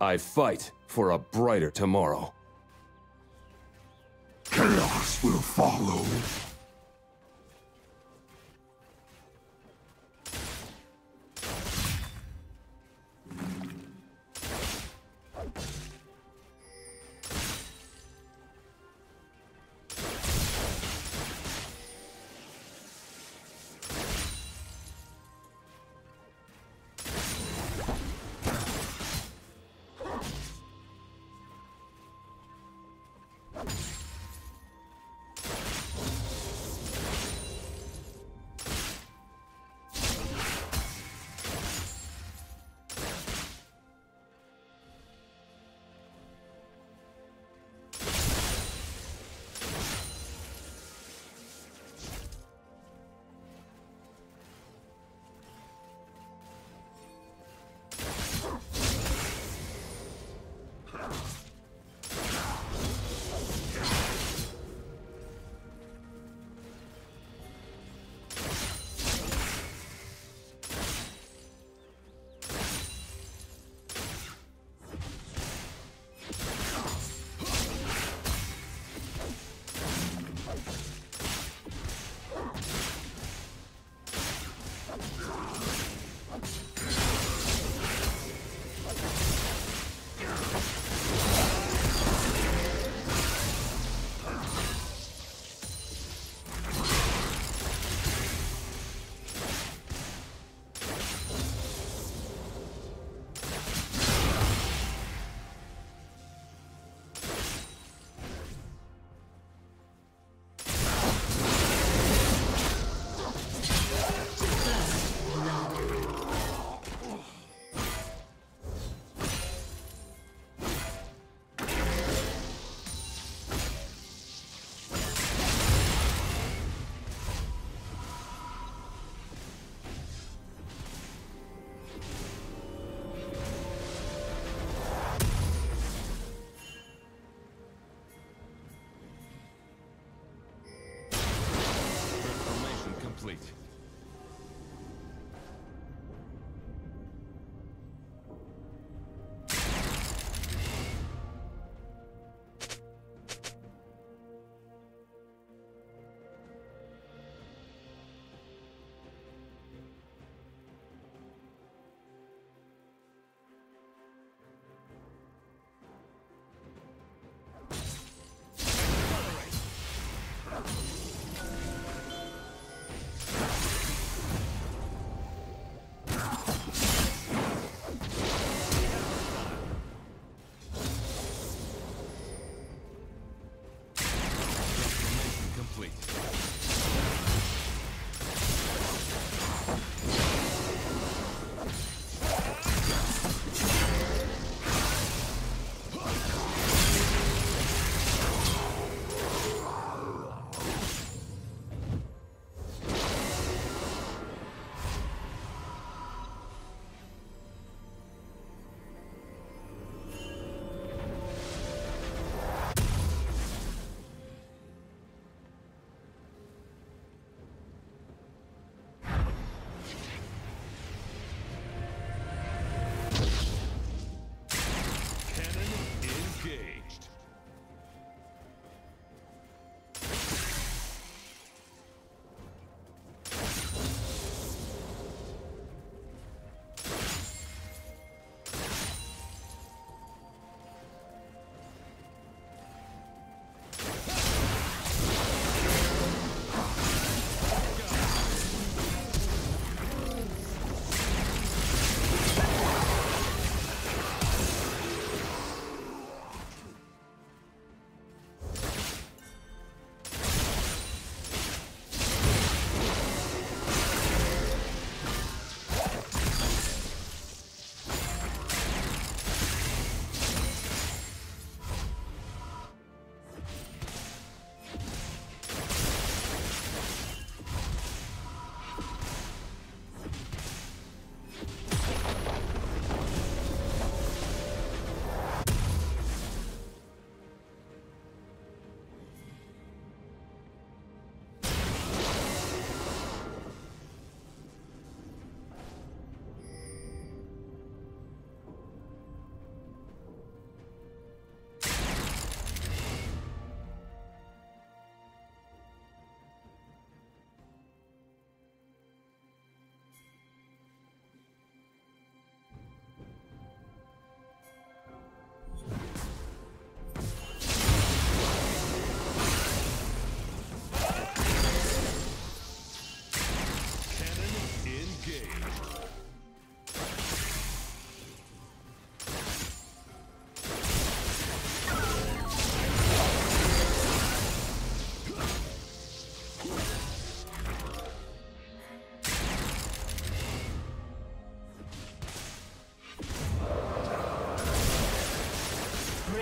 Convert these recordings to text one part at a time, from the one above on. I fight for a brighter tomorrow. Chaos will follow.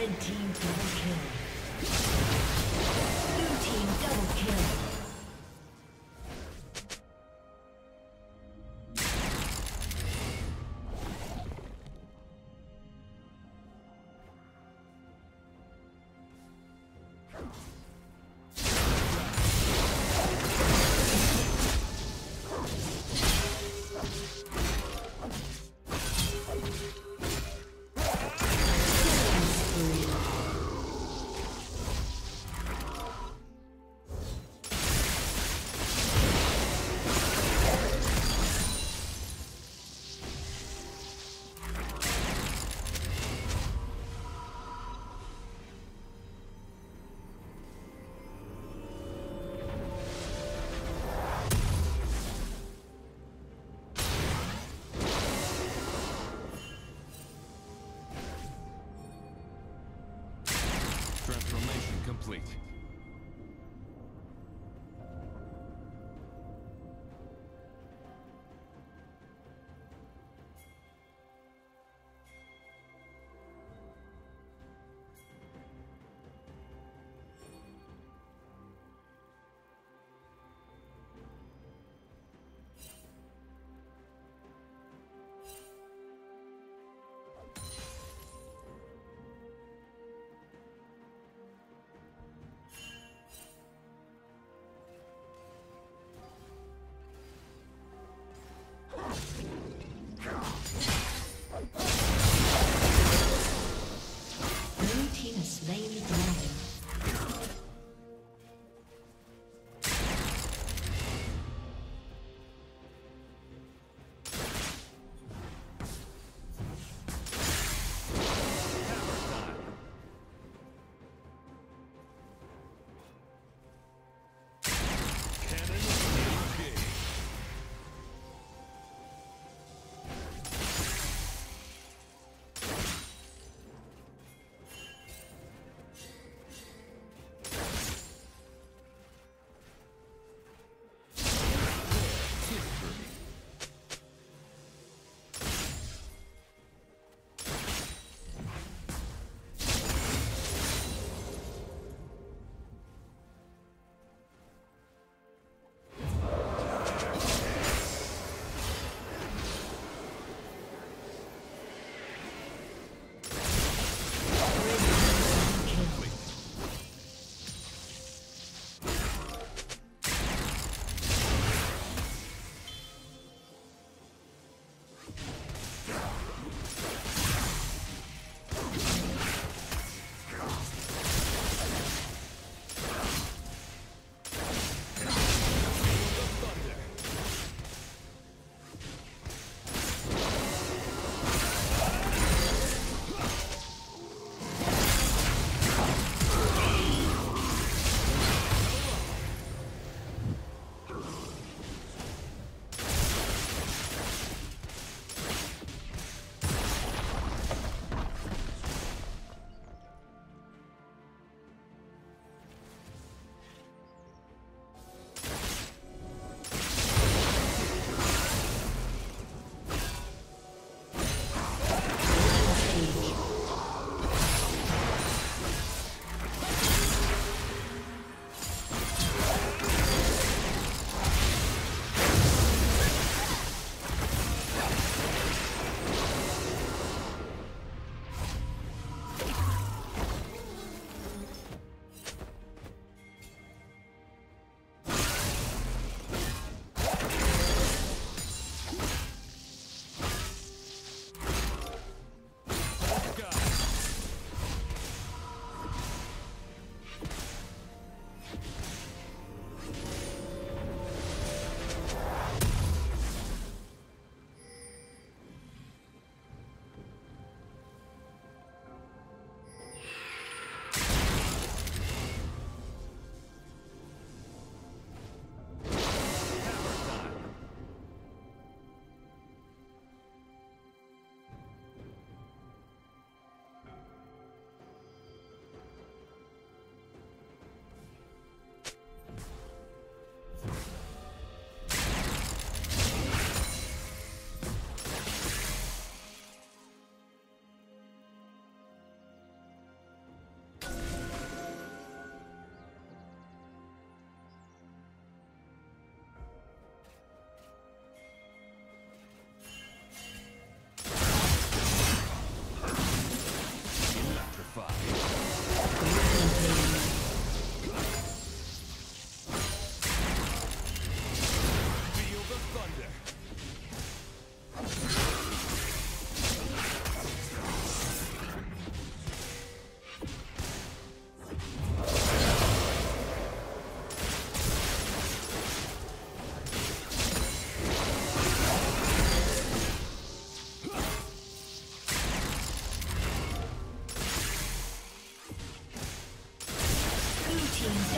Red team double kill. Blue team double kill. Transformation complete.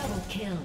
Double kill.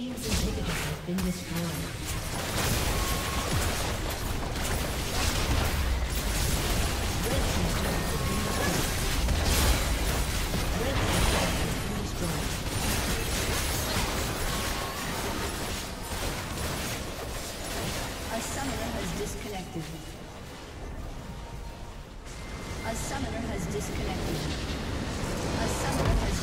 team's inhibitor has been destroyed. A summoner has disconnected. A summoner has